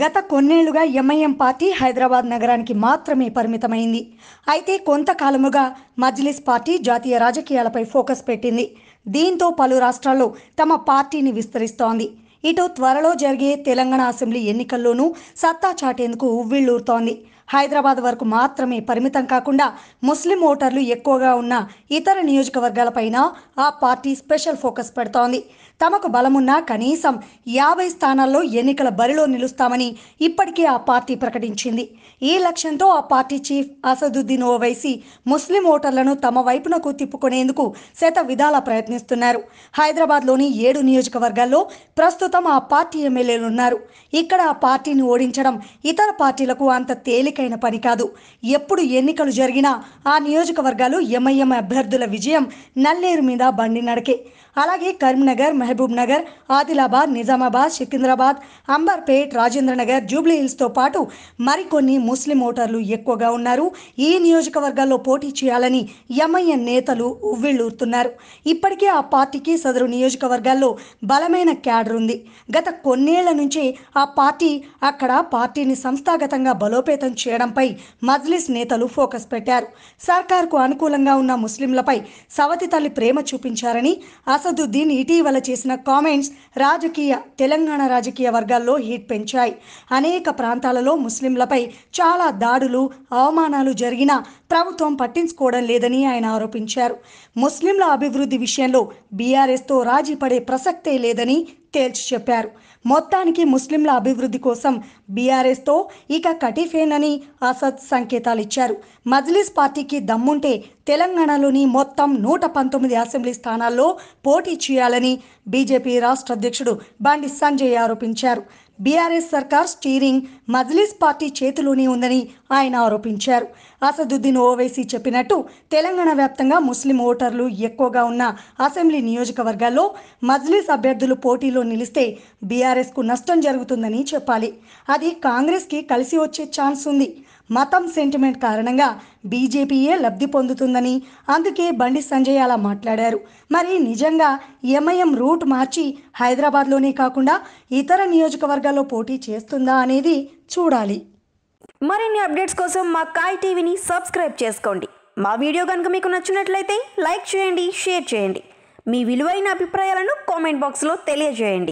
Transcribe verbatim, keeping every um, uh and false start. గత కొన్నేళ్లుగా MIM party Hyderabad నగరానికి మాత్రమే పరిమితమైంది. అయితే కొంతకాలముగా మజ్లిస్ పార్టీ జాతీయ రాజకీయాలపై ఫోకస్ పెట్టింది. దీంతో పలు రాష్ట్రాల్లో తమ పార్టీని విస్తరిస్తోంది. ఇటు త్వరలో జరిగే తెలంగాణ అసెంబ్లీ ఎన్నికల్లోనూ సత్తా చాటేందుకు ఉవ్విళ్లూరుతోంది. హైదరాబాద్ వరకు మాత్రమే పరిమితం కాకుండా ముస్లిం ఓటర్లు ఎక్కువగా ఉన్న ఇతర నియోజకవర్గాలపైన ఆ పార్టీ స్పెషల్ ఫోకస్ పెడుతోంది. తమకు బలమున్న కనీసం యాభై స్థానాల్లో ఎన్నికల బరిలో నిలుస్తామని ఇప్పటికే ఆ పార్టీ ప్రకటించింది. ఈ లక్ష్యంతో ఆ పార్టీ చీఫ్ అసదుద్దీన్ ఓవైసీ ముస్లిం ఓటర్లను తమ వైపునకు తిప్పుకునేందుకు శత విధాలా ప్రయత్నిస్తున్నారు. హైదరాబాద్లోని ఏడు నియోజకవర్గాల్లో ప్రస్తుతం ఆ పార్టీ ఎమ్మెల్యేలు ఉన్నారు. ఇక్కడ ఆ పార్టీని ఓడించడం ఇతర పార్టీలకు అంత తేలికైన పని కాదు. ఎప్పుడు ఎన్నికలు జరిగినా ఆ నియోజకవర్గాలు ఎంఐఎం అభ్యర్థుల విజయం నల్లేరు మీద బండి నడకే. అలాగే కరీంనగర్, మహబూబ్ నగర్, ఆదిలాబాద్, నిజామాబాద్, సికింద్రాబాద్, అంబర్పేట్, రాజేంద్రనగర్, జూబ్లీ హిల్స్తో పాటు మరికొన్ని ముస్లిం ఓటర్లు ఎక్కువగా ఉన్నారు. ఈ నియోజకవర్గాల్లో పోటీ చేయాలని ఎంఐఎం నేతలు ఉవ్విళ్లూరుతున్నారు. ఇప్పటికే ఆ పార్టీకి సదరు నియోజకవర్గాల్లో బలమైన క్యాడర్ ఉంది. గత కొన్నేళ్ల నుంచి ఆ పార్టీ అక్కడ పార్టీని సంస్థాగతంగా బలోపేతం చేయడంపై మజ్లిస్ నేతలు ఫోకస్ పెట్టారు. సర్కార్కు అనుకూలంగా ఉన్న ముస్లింలపై సవతి తల్లి ప్రేమ చూపించారని అసదుద్దీన్ ఇటీవల చేసిన కామెంట్స్ రాజకీయ తెలంగాణ రాజకీయ వర్గాల్లో హీట్ పెంచాయి. అనేక ప్రాంతాలలో ముస్లింలపై చాలా దాడులు, అవమానాలు జరిగినా ప్రభుత్వం పట్టించుకోవడం లేదని ఆయన ఆరోపించారు. ముస్లింల అభివృద్ధి విషయంలో బీఆర్ఎస్తో రాజీ పడే ప్రసక్తే లేదని తేల్చి చెప్పారు. మొత్తానికి ముస్లింల అభివృద్ధి కోసం బీఆర్ఎస్తో ఇక కటిఫేనని అసద్ సంకేతాలిచ్చారు. మజ్లిస్ పార్టీకి దమ్ముంటే తెలంగాణలోని మొత్తం నూట పంతొమ్మిది అసెంబ్లీ స్థానాల్లో పోటీ చేయాలని బీజేపీ రాష్ట్ర అధ్యక్షుడు బండి సంజయ్ ఆరోపించారు. బీఆర్ఎస్ సర్కార్ స్టీరింగ్ మజ్లిస్ పార్టీ చేతిలోనే ఉందని ఆయన ఆరోపించారు. అసదుద్దీన్ ఓవైసీ చెప్పినట్టు తెలంగాణ వ్యాప్తంగా ముస్లిం ఓటర్లు ఎక్కువగా ఉన్న అసెంబ్లీ నియోజకవర్గాల్లో మజ్లిస్ అభ్యర్థులు పోటీలో నిలిస్తే బీఆర్ఎస్కు నష్టం జరుగుతుందని చెప్పాలి. అది కాంగ్రెస్కి కలిసి వచ్చే ఛాన్స్ ఉంది. మతం సెంటిమెంట్ కారణంగా బీజేపీయే లబ్ధి పొందుతుందని అందుకే బండి సంజయ్ అలా మాట్లాడారు. మరి నిజంగా ఎంఐఎం రూట్ మార్చి హైదరాబాద్లోనే కాకుండా ఇతర నియోజకవర్గాల్లో పోటీ చేస్తుందా అనేది చూడాలి. మరిన్ని అప్డేట్స్ కోసం మా కాయ్ టీవీని సబ్స్క్రైబ్ చేసుకోండి. మా వీడియో కనుక మీకు నచ్చినట్లయితే లైక్ చేయండి, షేర్ చేయండి. మీ విలువైన అభిప్రాయాలను కామెంట్ బాక్స్లో తెలియజేయండి.